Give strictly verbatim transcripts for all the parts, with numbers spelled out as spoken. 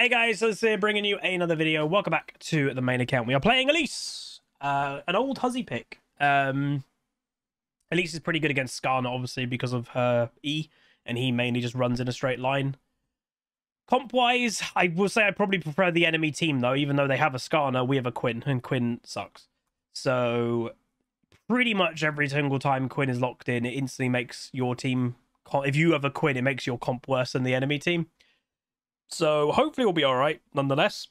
Hey guys, this is bringing you another video. Welcome back to the main account. We are playing Elise, uh, an old Huzzy pick. Um, Elise is pretty good against Skarner, obviously, because of her E, and he mainly just runs in a straight line. Comp-wise, I will say I probably prefer the enemy team, though. Even though they have a Skarner, we have a Quinn, and Quinn sucks. So, pretty much every single time Quinn is locked in, it instantly makes your team... If you have a Quinn, it makes your comp worse than the enemy team. So hopefully we'll be all right. Nonetheless,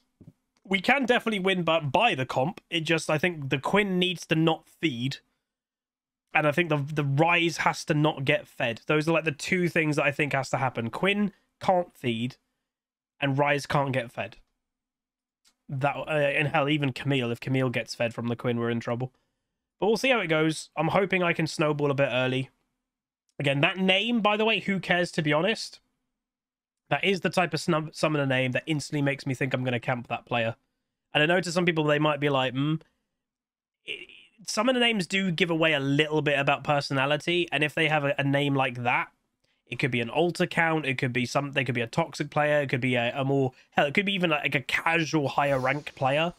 we can definitely win, but by the comp, it just I think the Quinn needs to not feed, and I think the the Ryze has to not get fed. Those are like the two things that I think has to happen. Quinn can't feed, and Ryze can't get fed. That uh, and hell, even Camille. If Camille gets fed from the Quinn, we're in trouble. But we'll see how it goes. I'm hoping I can snowball a bit early. Again, that name, by the way, who cares? To be honest. That is the type of summoner name that instantly makes me think I'm going to camp that player. And I know to some people they might be like, hmm. Summoner names do give away a little bit about personality. And if they have a, a name like that, it could be an alt account. It could be some. They could be a toxic player. It could be a, a more... Hell, it could be even like a casual higher rank player.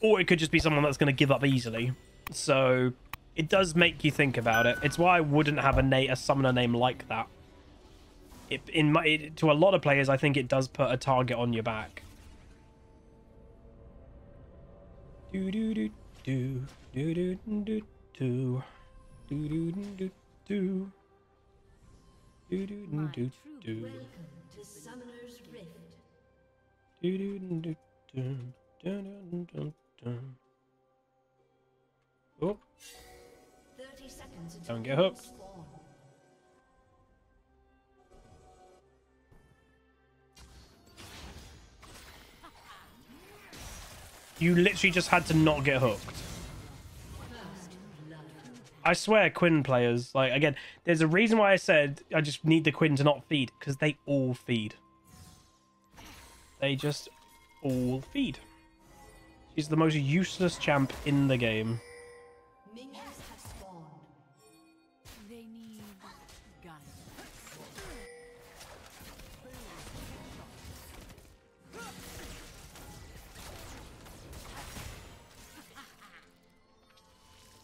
Or it could just be someone that's going to give up easily. So it does make you think about it. It's why I wouldn't have a, na a summoner name like that. It, in my, it, to a lot of players, I think it does put a target on your back. Do do do do do do do do do do do do do do. Welcome to Summoner's Rift. Do do do do do do do. Oh! Don't get hooked. You literally just had to not get hooked. I swear, Quinn players, like, again, there's a reason why I said I just need the Quinn to not feed, because they all feed. They just all feed. She's the most useless champ in the game.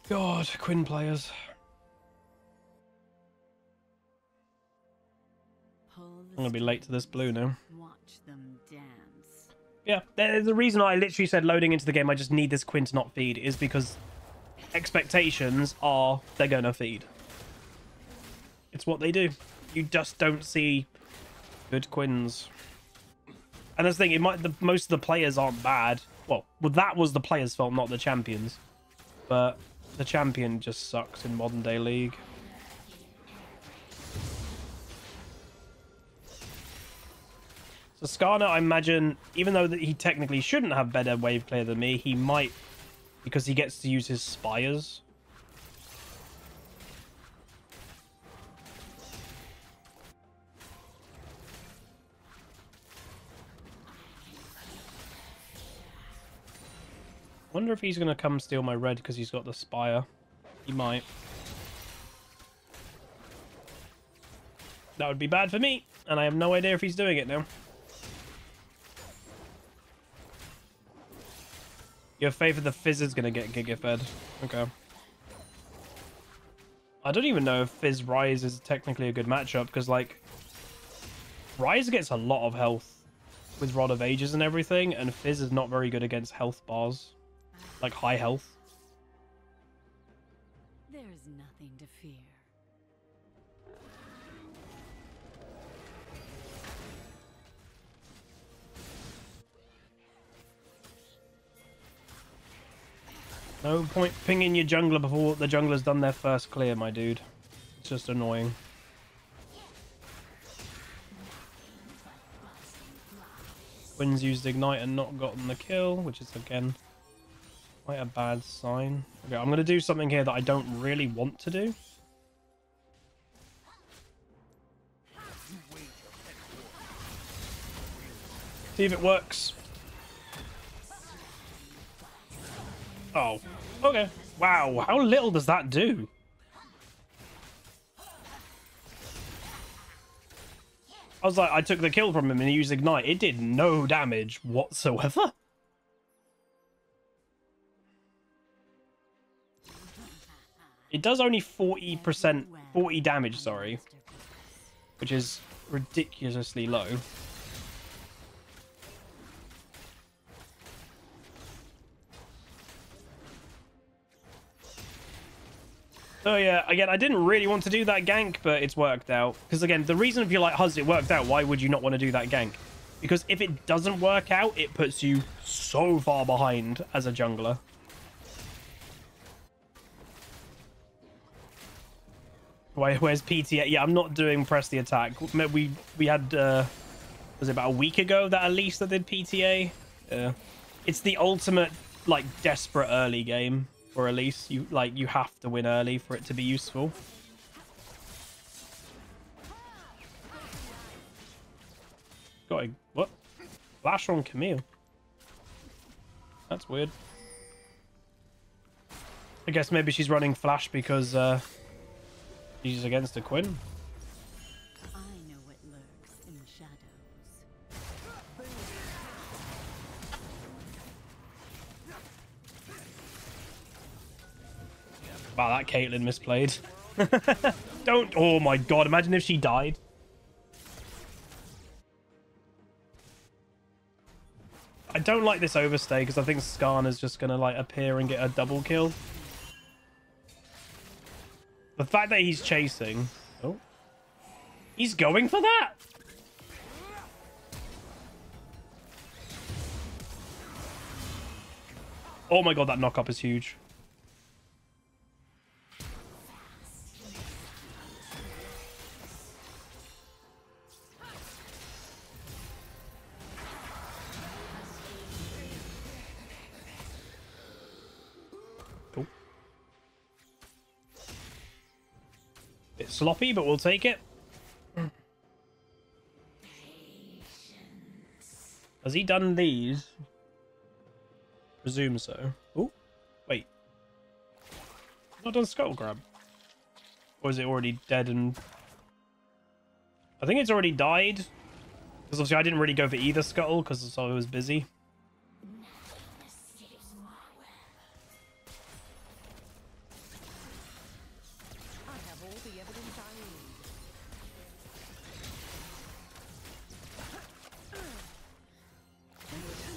God, Quinn players. I'm gonna be late to this blue now. Watch them dance. Yeah, there's a reason I literally said loading into the game, I just need this Quinn to not feed, is because expectations are they're gonna feed. It's what they do. You just don't see good Quinns. And that's the thing, it might the most of the players aren't bad. Well, well that was the players' fault, not the champions. But the champion just sucks in modern day league. So Skarner, I imagine, even though that he technically shouldn't have better wave clear than me, he might, because he gets to use his spires. Wonder if he's going to come steal my red because he's got the spire. He might. That would be bad for me, and I have no idea if he's doing it now. Your favourite the Fizz is going to get giga fed. Okay. I don't even know if Fizz Ryze is technically a good matchup because, like, Ryze gets a lot of health with Rod of Ages and everything, and Fizz is not very good against health bars. Like high health. There is nothing to fear. No point pinging your jungler before the jungler's done their first clear, my dude. It's just annoying. Quinn's used Ignite and not gotten the kill, which is again quite a bad sign. Okay, I'm going to do something here that I don't really want to do. See if it works. Oh, okay. Wow, how little does that do? I was like, I took the kill from him and he used Ignite. It did no damage whatsoever. It does only forty percent, forty damage, sorry, which is ridiculously low. So yeah, again, I didn't really want to do that gank, but it's worked out. Because again, the reason if you're like, Huzz, it worked out, why would you not want to do that gank? Because if it doesn't work out, it puts you so far behind as a jungler. Wait, where's P T A? Yeah, I'm not doing press the attack. We we had, uh, was it about a week ago that Elise that did P T A? Yeah. It's the ultimate, like, desperate early game. Or at least you like you have to win early for it to be useful. Got a what? Flash on Camille. That's weird. I guess maybe she's running flash because uh, she's against a Quinn. I know what lurks in the shadows. Wow, that Caitlyn misplayed. Don't... Oh my god, imagine if she died. I don't like this overstay because I think Skarner's just going to like appear and get a double kill. The fact that he's chasing... Oh. He's going for that! Oh my god, that knock-up is huge. Sloppy, but we'll take it. Patience. Has he done these? Presume so. Oh, wait. Not done skull grab. Or is it already dead and... I think it's already died. Because obviously I didn't really go for either scuttle because I was busy.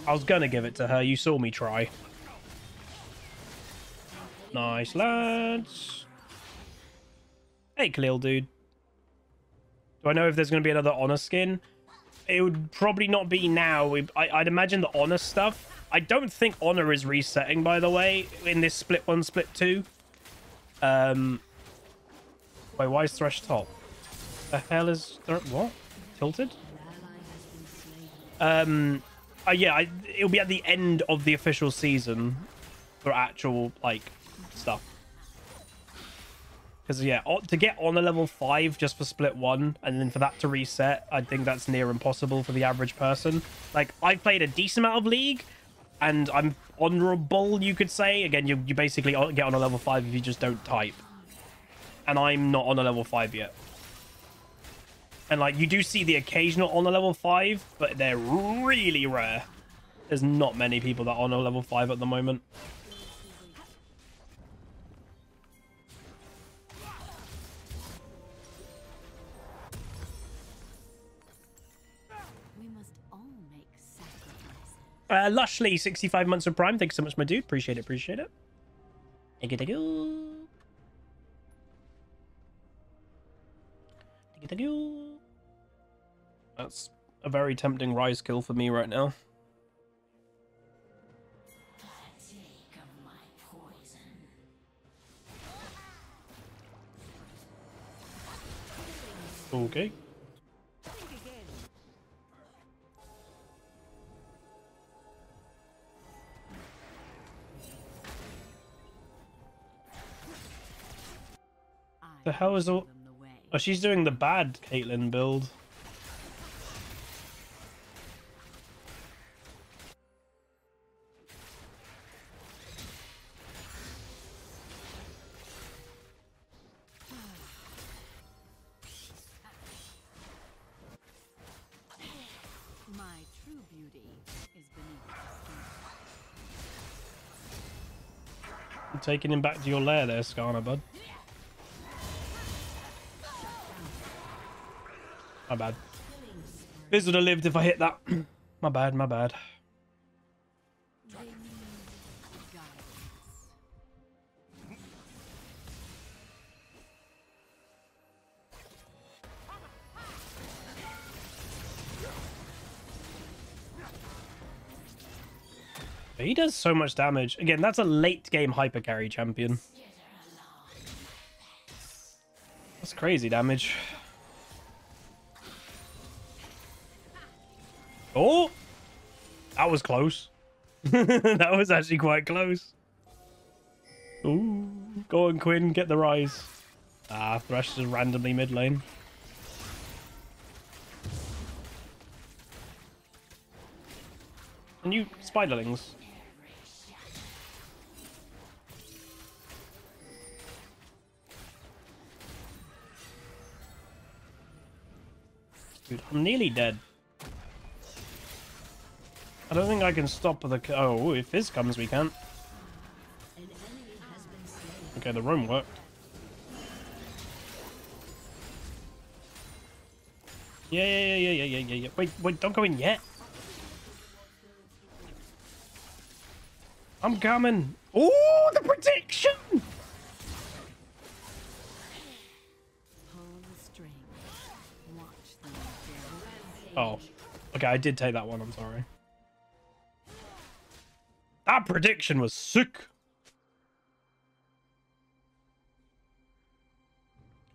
I was gonna give it to her. You saw me try. Nice, lads. Hey, Khalil, dude. Do I know if there's gonna be another Honor skin? It would probably not be now. I, I'd imagine the Honor stuff. I don't think Honor is resetting, by the way, in this split one, split two. Um. Wait, why is Thresh top? The hell is Thresh? What? Tilted? Um. Uh, yeah, I, it'll be at the end of the official season for actual, like, stuff. Because, yeah, to get on a level five just for split one and then for that to reset, I think that's near impossible for the average person. Like, I've played a decent amount of League and I'm honorable, you could say. Again, you, you basically get on a level five if you just don't type. And I'm not on a level five yet. And, like, you do see the occasional honor level five, but they're really rare. There's not many people that honor level five at the moment. We must all make sacrifices. Uh, Lushly, sixty-five months of Prime. Thanks so much, my dude. Appreciate it, appreciate it. Thank you, thank you. Thank you, thank you. That's a very tempting Ryze kill for me right now. Partake of my poison. Okay. The hell is all? Oh, she's doing the bad Caitlyn build. I'm taking him back to your lair there, Skarner, bud. My bad. Fizz would have lived if I hit that. My bad, my bad. But he does so much damage. Again, that's a late game hyper carry champion. That's crazy damage. Oh, that was close. That was actually quite close. Ooh, go on, Quinn, get the Ryze. Ah, Thresh just randomly mid lane. And you spiderlings. Dude, I'm nearly dead. I don't think I can stop the... Oh, if Fizz comes, we can. Okay, the roam worked. Yeah, yeah, yeah, yeah, yeah, yeah, yeah. Wait, wait, don't go in yet. I'm coming. Oh, the protection! Oh, okay, I did take that one, I'm sorry. That prediction was sick.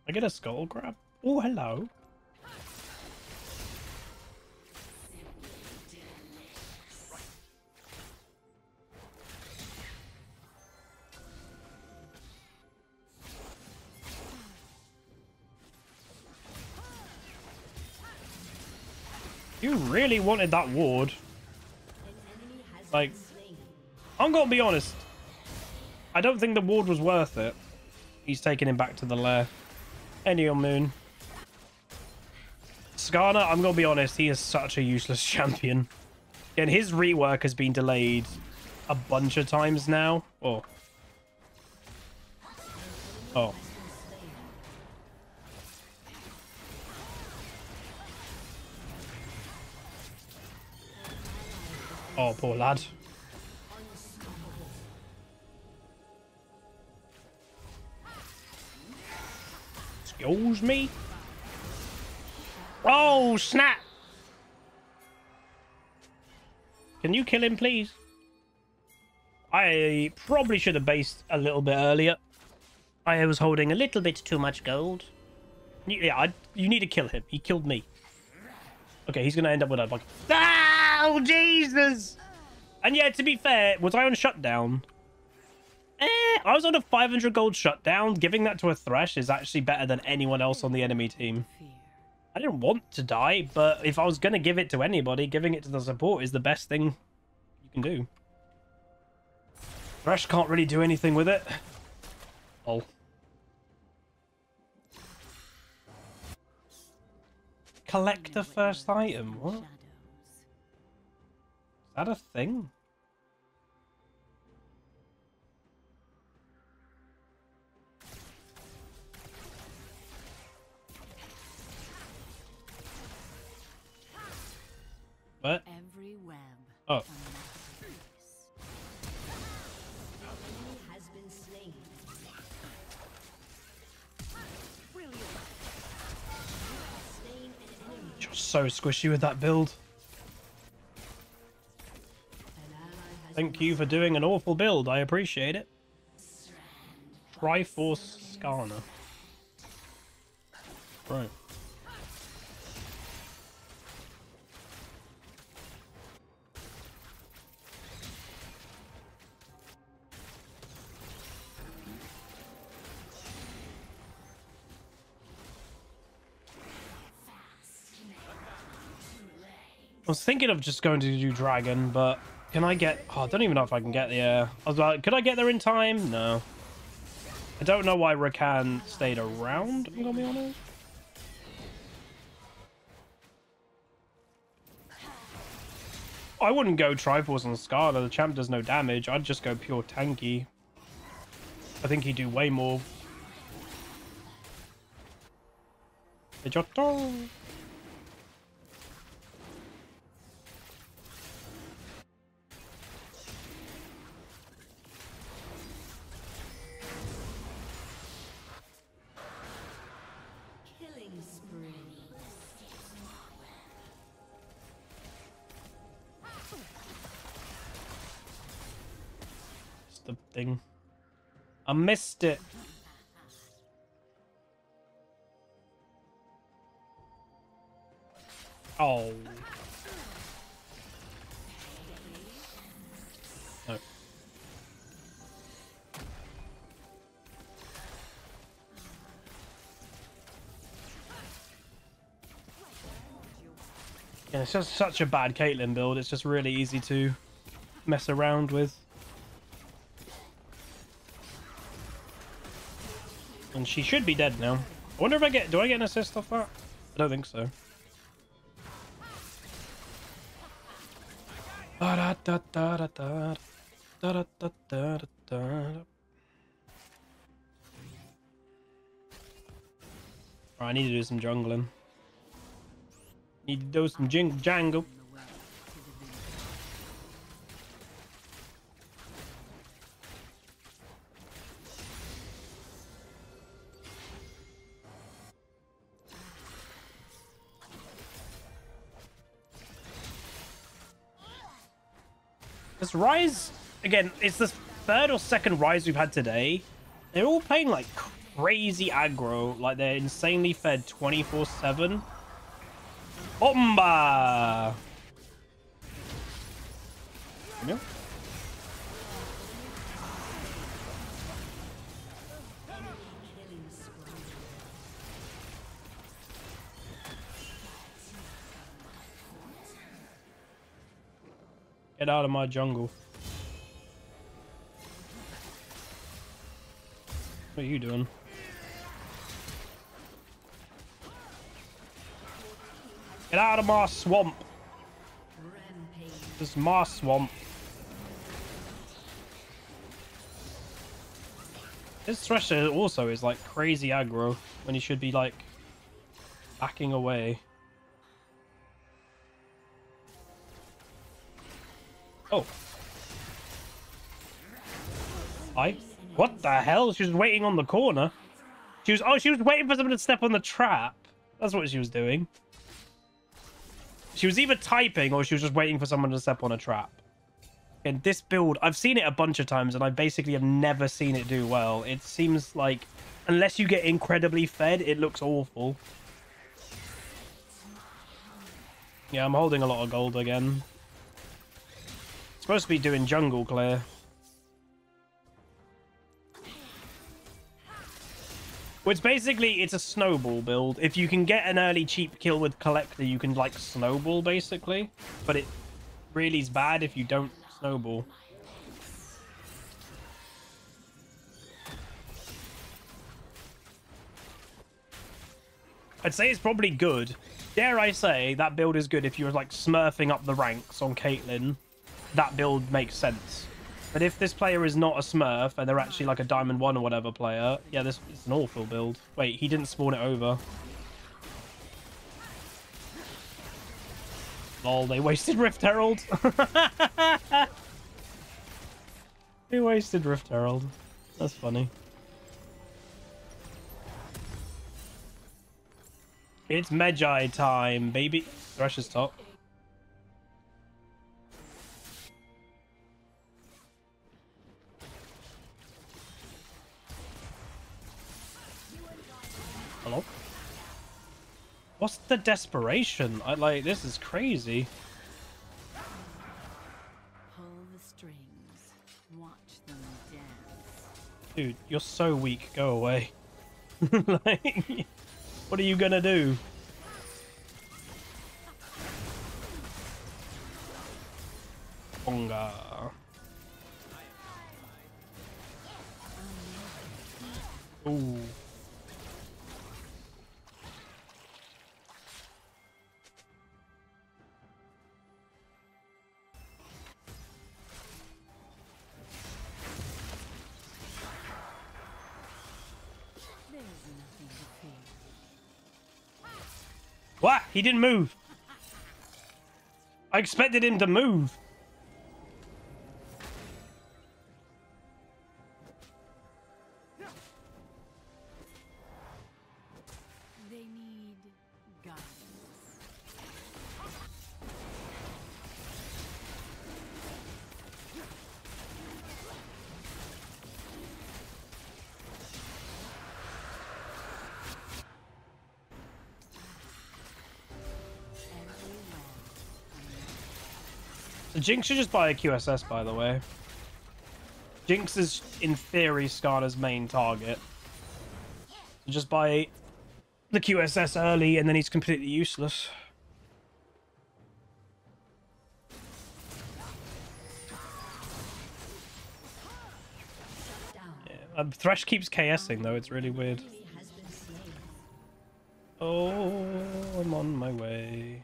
I get a skull grab. Oh, hello. You really wanted that ward. Like... I'm gonna be honest, I don't think the ward was worth it. He's taking him back to the lair. Any on moon. Skarner, I'm gonna be honest, he is such a useless champion. And his rework has been delayed a bunch of times now. Oh. Oh. Oh, poor lad. Excuse me. Oh, snap. Can you kill him, please? I probably should have based a little bit earlier. I was holding a little bit too much gold. Yeah, I, you need to kill him. He killed me. Okay, he's going to end up with a bug. Oh, Jesus. And yeah, to be fair, was I on shutdown? I was on a five hundred gold shutdown. Giving that to a Thresh is actually better than anyone else on the enemy team. I didn't want to die, but if I was going to give it to anybody, giving it to the support is the best thing you can do. Thresh can't really do anything with it. Oh. Collect the first item. What? Is that a thing? What? Every web oh. Has been slain. You're so squishy with that build. Thank you for doing an awful build. I appreciate it. Triforce Skarner. Right. I was thinking of just going to do dragon, but can I get... Oh, I don't even know if I can get there. I was like, could I get there in time? No. I don't know why Rakan stayed around, I'm going to be honest. I wouldn't go Triforce on Skarner. The champ does no damage. I'd just go pure tanky. I think you do way more. Ejotto! Thing. I missed it. Oh. No. Yeah, it's just such a bad Caitlyn build. It's just really easy to mess around with. And she should be dead now. I wonder if I get... Do I get an assist off that? I don't think so. Right, I need to do some jungling. Need to do some jing jangle. Ryze, again, it's the third or second Ryze we've had today. They're all playing like crazy aggro, like they're insanely fed twenty-four seven. Bomba! No. Get out of my jungle. What are you doing? Get out of my swamp. This is my swamp. This Thresh also is like crazy aggro when he should be like backing away. Oh. I? What the hell? She was waiting on the corner. She was... Oh, she was waiting for someone to step on the trap. That's what she was doing. She was either typing or she was just waiting for someone to step on a trap. And this build, I've seen it a bunch of times and I basically have never seen it do well. It seems like unless you get incredibly fed, it looks awful. Yeah, I'm holding a lot of gold again. Supposed to be doing jungle clear, which basically it's a snowball build. If you can get an early cheap kill with collector, you can like snowball basically, but it really is bad if you don't snowball. I'd say it's probably good, dare I say that build is good if you were like smurfing up the ranks on Caitlyn. That build makes sense. But if this player is not a smurf and they're actually like a diamond one or whatever player, yeah, this is an awful build. Wait, he didn't spawn it over. Lol, they wasted Rift Herald. They wasted Rift Herald. That's funny. It's Medjay time, baby. Thresh is top. Hello? What's the desperation? I like this is crazy. Pull the strings. Watch them dance. Dude, you're so weak. Go away. Like, what are you gonna do? Bonga. Ooh. What? He didn't move. I expected him to move. Jinx should just buy a Q S S, by the way. Jinx is, in theory, Skarner's main target. Just buy the Q S S early, and then he's completely useless. Yeah. Um, Thresh keeps KSing, though. It's really weird. Oh, I'm on my way.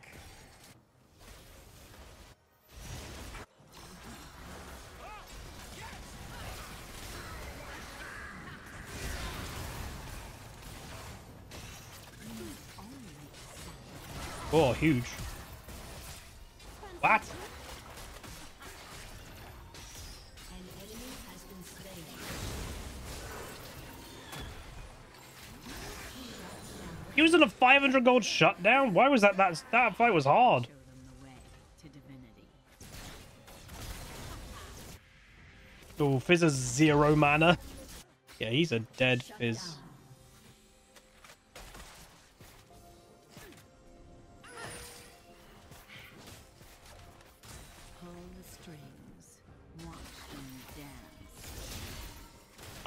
Oh, huge. What? An enemy has been slain. He was in a five hundred gold shutdown? Why was that? That, that fight was hard. Oh, Fizz has zero mana. Yeah, he's a dead Fizz.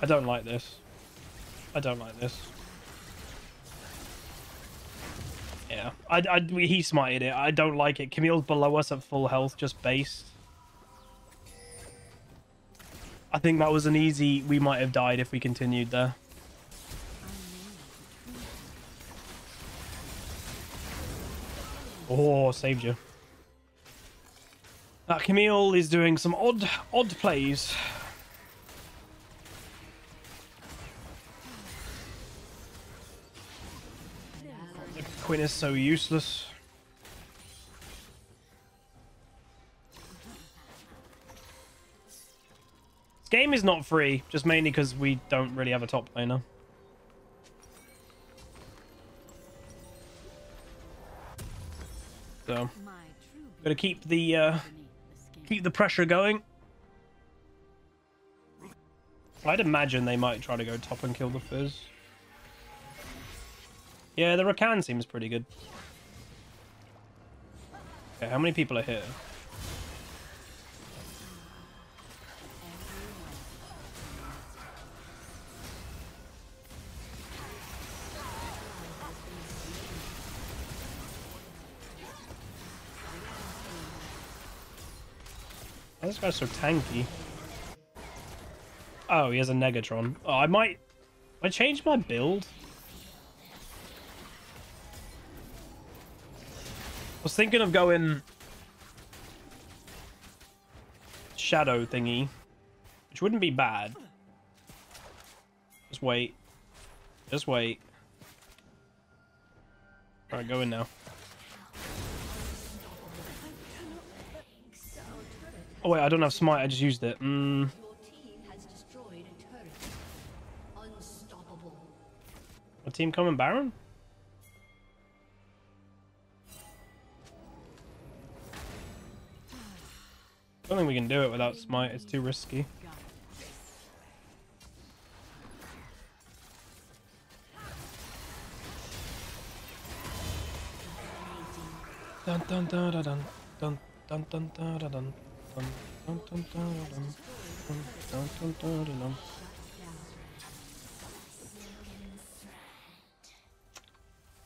I don't like this. I don't like this. Yeah, I, I, he smited it. I don't like it. Camille's below us at full health, just based. I think that was an easy... We might have died if we continued there. Oh, saved you. Uh, Camille is doing some odd, odd plays. Quinn is so useless. This game is not free, just mainly because we don't really have a top laner. So, gotta keep the uh, keep the pressure going. I'd imagine they might try to go top and kill the Fizz. Yeah, the Rakan seems pretty good. Okay, how many people are here? Oh, this guy's so tanky. Oh, he has a Negatron. Oh, I might... I changed my build. I was thinking of going shadow thingy, which wouldn't be bad. Just wait. Just wait. All right, go in now. Oh, wait, I don't have smite. I just used it. Mm. My team coming Baron? I don't think we can do it without smite. It's too risky. Dun dun dun dun dun dun dun dun dun dun dun dun dun dun dun dun.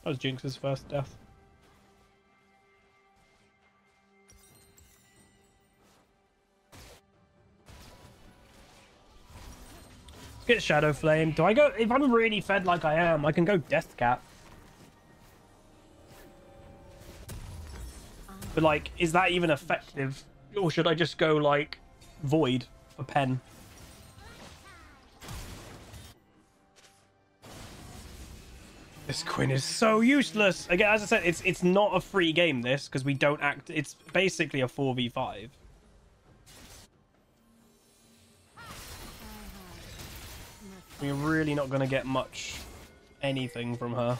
That was Jinx's first death. Get Shadow Flame. Do I go... If I'm really fed like I am, I can go Death Cap. But, like, is that even effective? Or should I just go, like, Void for Pen? This Quinn is so useless. Again, as I said, it's it's not a free game, this, because we don't act... It's basically a four v five. We're really not going to get much anything from her.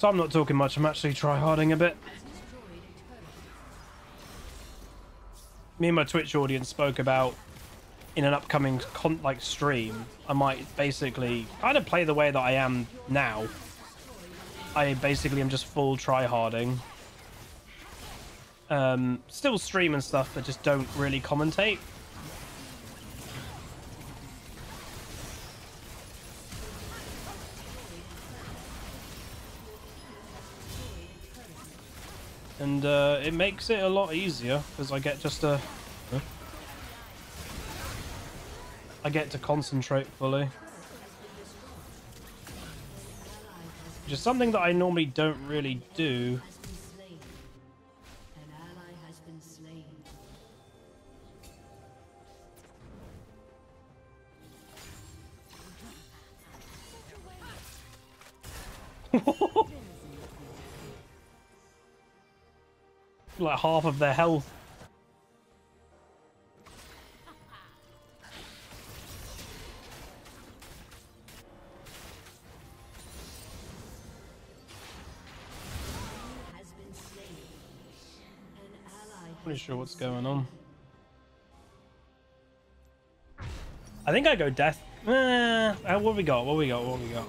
So I'm not talking much, I'm actually tryharding a bit. Me and my Twitch audience spoke about, in an upcoming con like stream, I might basically kind of play the way that I am now. I basically am just full tryharding. Um, still stream and stuff, but just don't really commentate. And uh, it makes it a lot easier because I get just a... Huh? I get to concentrate fully. Which is something that I normally don't really do. Like half of their health. Pretty sure what's going on. I think I go death. Eh, what we got? What we got? What we got?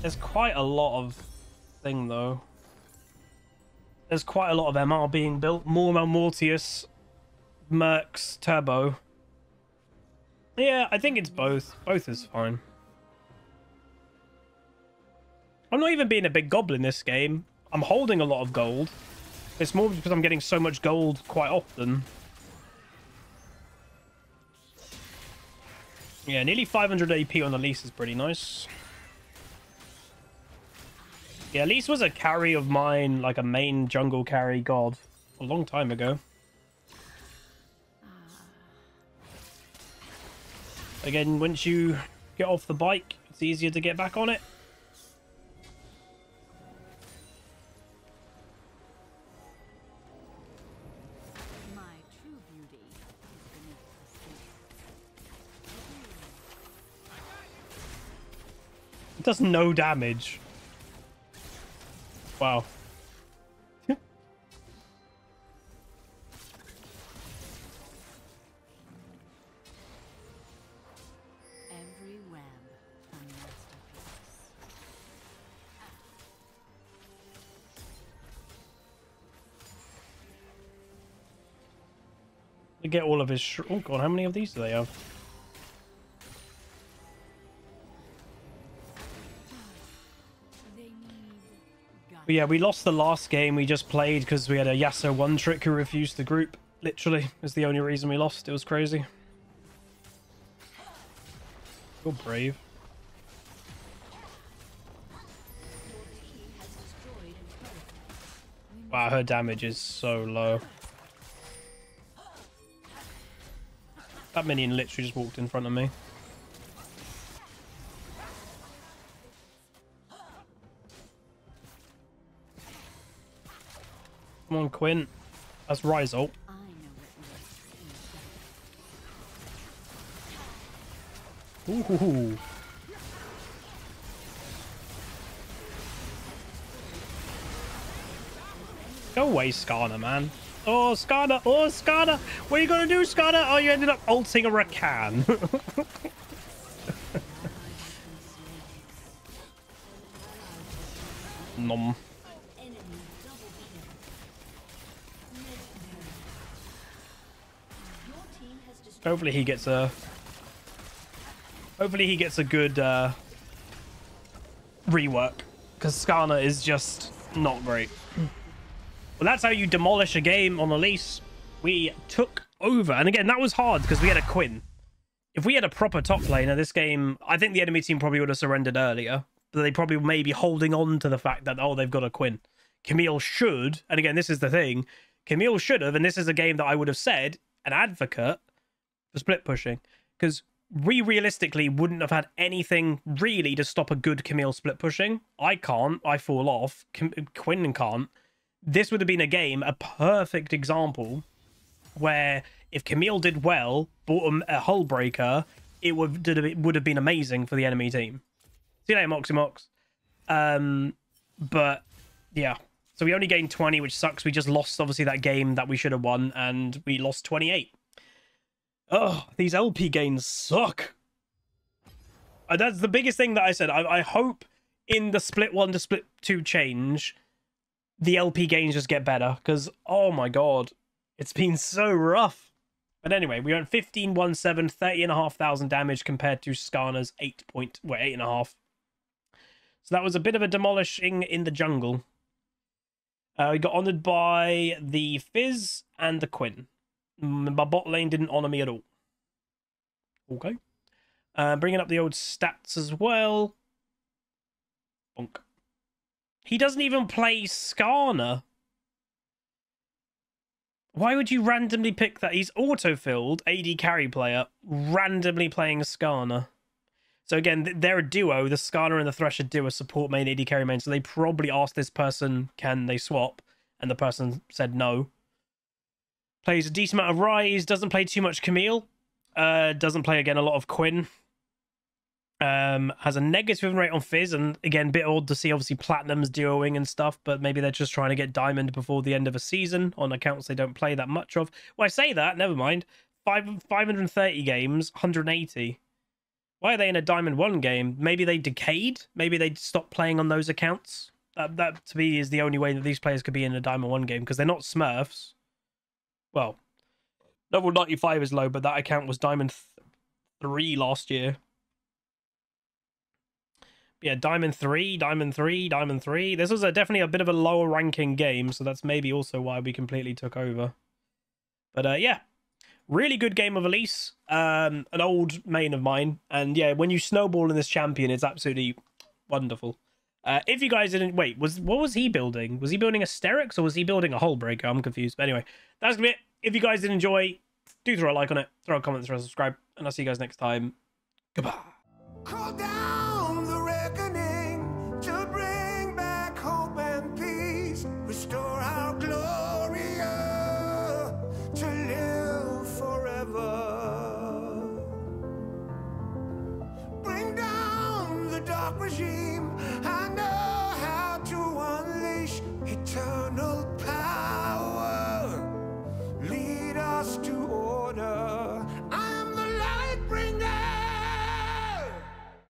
There's quite a lot of thing though. There's quite a lot of M R being built. More Malmortius, Mercs, Turbo. Yeah, I think it's both. Both is fine. I'm not even being a big goblin this game. I'm holding a lot of gold. It's more because I'm getting so much gold quite often. Yeah, nearly five hundred A P on Elise is pretty nice. Yeah, Elise was a carry of mine, like a main jungle carry god, a long time ago. Again, once you get off the bike, it's easier to get back on it. It does no damage. Wow. We get all of his sh- oh god, how many of these do they have? But yeah, we lost the last game we just played because we had a Yasuo one trick who refused the group. Literally, is the only reason we lost. It was crazy. You're brave. Wow, her damage is so low. That minion literally just walked in front of me. Come on, Quinn. That's Ryze ult. Ooh. Go away, Skarner, man. Oh, Skarner. Oh, Skarner. What are you going to do, Skarner? Oh, you ended up ulting a Rakan. Nom. Hopefully he gets a... Hopefully he gets a good uh, rework. Because Skarner is just not great. Well, that's how you demolish a game on Elise. We took over. And again, that was hard because we had a Quinn. If we had a proper top laner, this game, I think the enemy team probably would have surrendered earlier. But they probably may be holding on to the fact that, oh, they've got a Quinn. Camille should, and again, this is the thing. Camille should have, and this is a game that I would have said, an advocate for split pushing. Because we realistically wouldn't have had anything really to stop a good Camille split pushing. I can't. I fall off. Quinn can't. This would have been a game, a perfect example, where if Camille did well, bought a Hull Breaker, it would, it would have been amazing for the enemy team. See you later, Moxie Mox. Um, but, yeah. So we only gained twenty, which sucks. We just lost, obviously, that game that we should have won, and we lost twenty-eight. Oh, these L P gains suck. Uh, that's the biggest thing that I said. I, I hope in the split one to split two change... the L P gains just get better because, oh my god, it's been so rough. But anyway, we went fifteen, one, seven, thirty and a half thousand damage compared to Skarner's eight point, well, eight and a half. So that was a bit of a demolishing in the jungle. Uh, we got honored by the Fizz and the Quinn. My bot lane didn't honor me at all. Okay. Uh, bringing up the old stats as well. Bonk. He doesn't even play Skarner. Why would you randomly pick that? He's autofilled A D carry player, randomly playing Skarner. So again, they're a duo. The Skarner and the Thresh are duo, support main, A D carry main. So they probably asked this person, can they swap? And the person said no. Plays a decent amount of Ryze, doesn't play too much Camille. Uh, doesn't play, again, a lot of Quinn. Um, has a negative win rate on Fizz, and again, bit odd to see obviously Platinum's duoing and stuff, but maybe they're just trying to get Diamond before the end of a season on accounts they don't play that much of. Well, I say that, never mind. five, five hundred thirty games, one hundred eighty. Why are they in a Diamond one game? Maybe they decayed? Maybe they stopped playing on those accounts? That, that to me, is the only way that these players could be in a Diamond one game, because they're not Smurfs. Well, level ninety-five is low, but that account was Diamond three last year. Yeah, Diamond three, Diamond three, Diamond three. This was a, definitely a bit of a lower ranking game, so that's maybe also why we completely took over. But uh, yeah, really good game of Elise, um, an old main of mine. And yeah, when you snowball in this champion, it's absolutely wonderful. Uh, if you guys didn't... Wait, was what was he building? Was he building a Sterak's or was he building a Hull Breaker? I'm confused. But anyway, that's gonna be it. If you guys did enjoy, do throw a like on it, throw a comment, throw a subscribe, and I'll see you guys next time. Goodbye. Cool down.